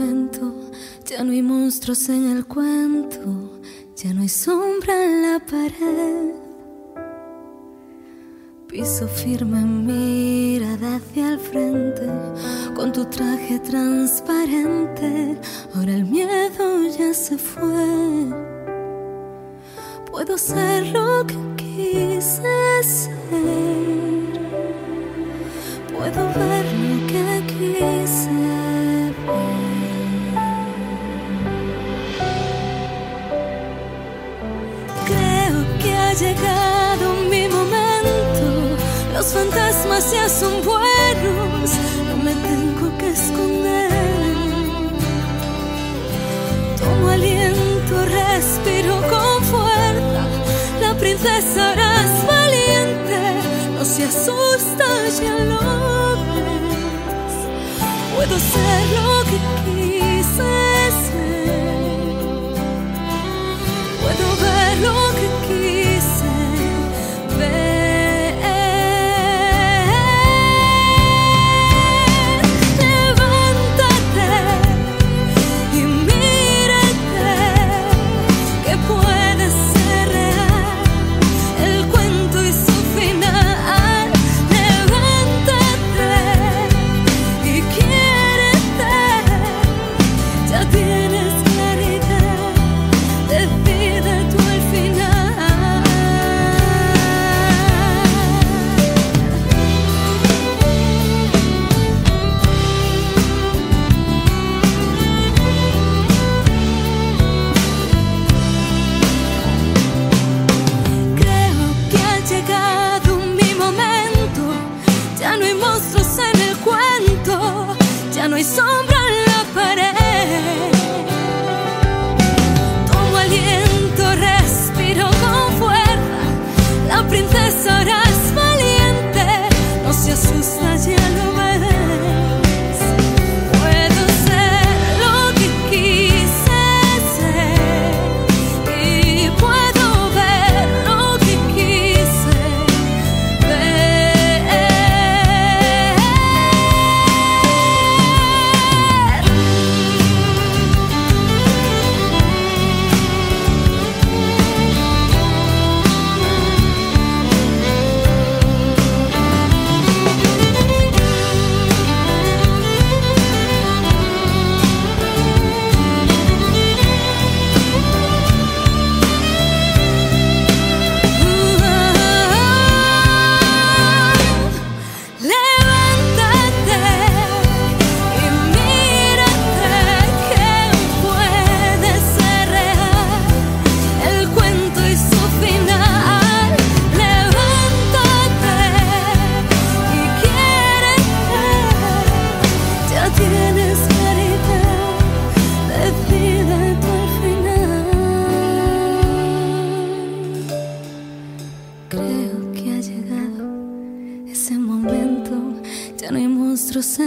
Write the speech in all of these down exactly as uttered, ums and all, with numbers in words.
momento, ya no hay monstruos en el cuento, ya no hay sombra en la pared. Piso firme, mirada hacia el frente, con tu traje transparente, ahora el miedo ya se fue. Puedo ser lo que quise ser, puedo ver lo que quise ver. Creo que ha llegado mi momento, los fantasmas ya son buenos, no me tengo que esconder. Tomo aliento, respiro con fuerza, la princesa eres valiente, no se asusta, ya lo ves. Puedo ser lo que quise ser, puedo ver lo que quise ver. Levántate y mírate, que puedes ser.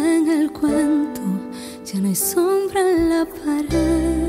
En el cuento, ya no hay sombra en la pared.